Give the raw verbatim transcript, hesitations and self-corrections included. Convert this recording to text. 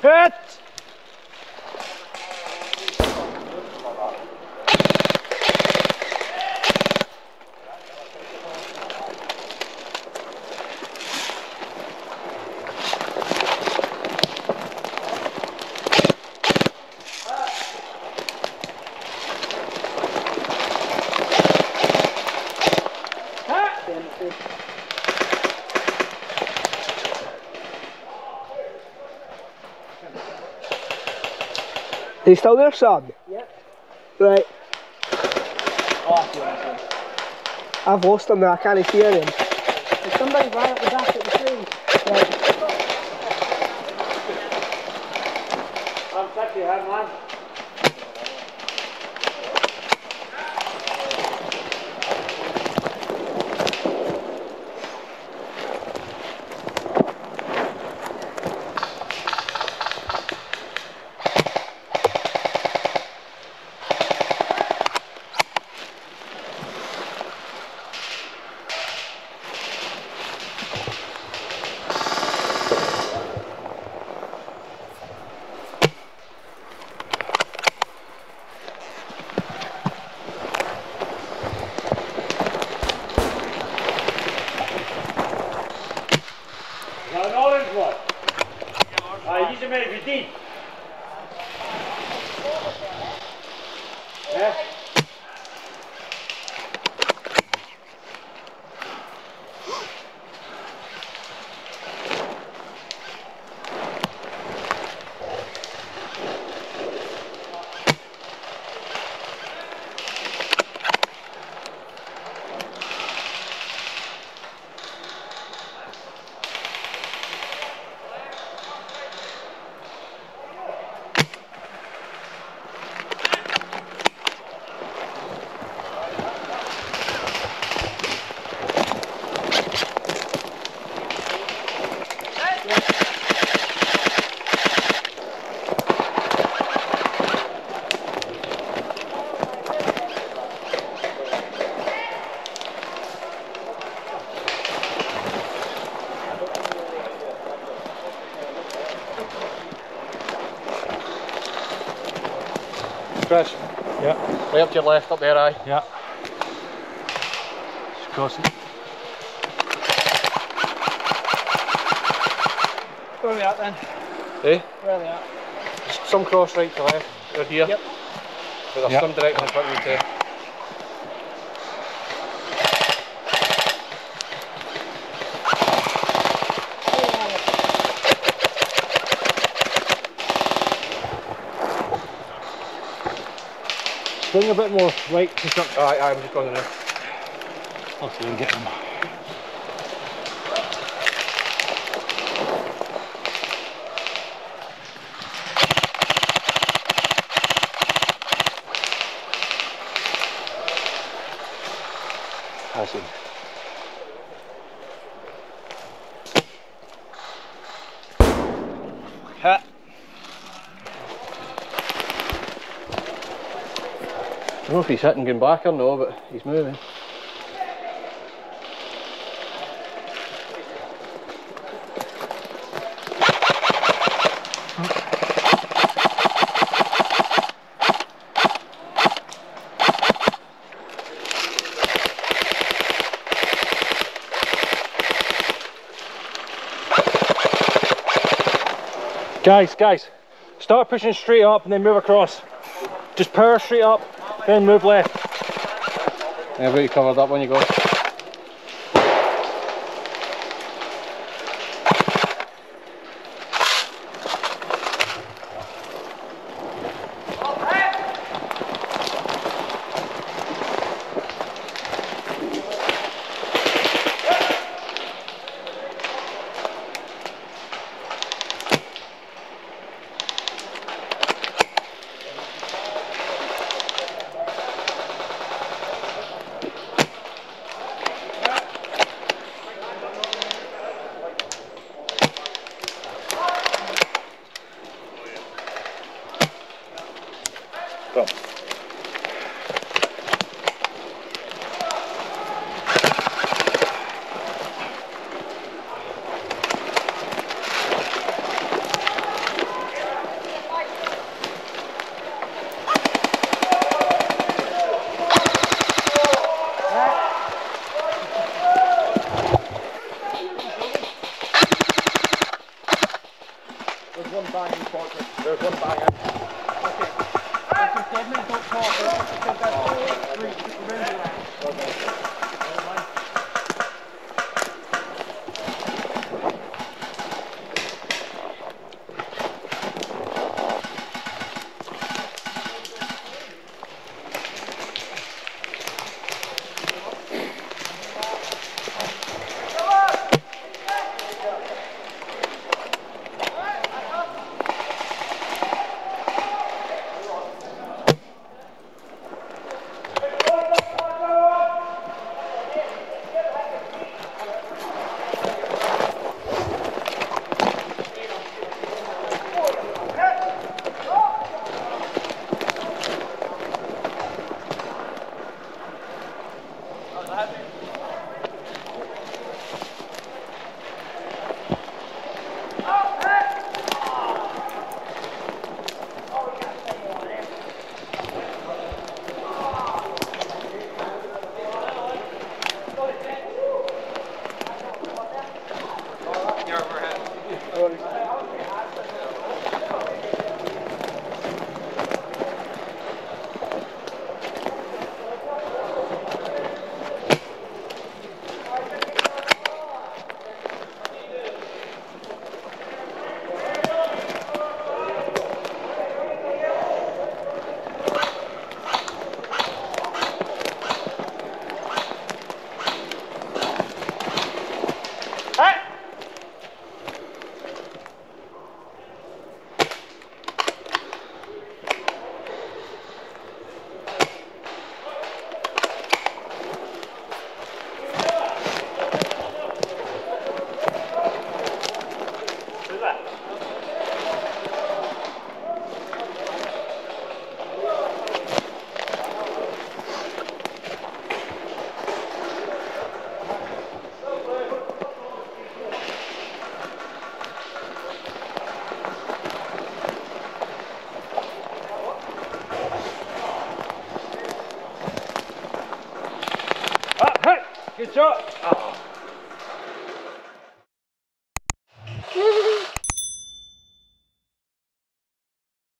Hit! He's still there, Sam? Yep. Right. Oh, I've lost him now, I can't hear him. There's somebody right at the back at the tree. Right. I'm sick of you, man. Chris? Yeah. Way up to your left, up there, aye? Yeah. Just crossing. Where are we at then? Eh? Where are we at? Some cross right to left, they're here. Yep. But there's yep. some directly in front of me too. Bring a bit more right construction. Alright, I'm just going in there. I'll see you and get them. I see. Ha! I don't know if he's hitting going back or no, but he's moving. Guys, guys, start pushing straight up and then move across. Just power straight up. Then move left. Yeah, I've got you covered up when you go. Good shot! Oh.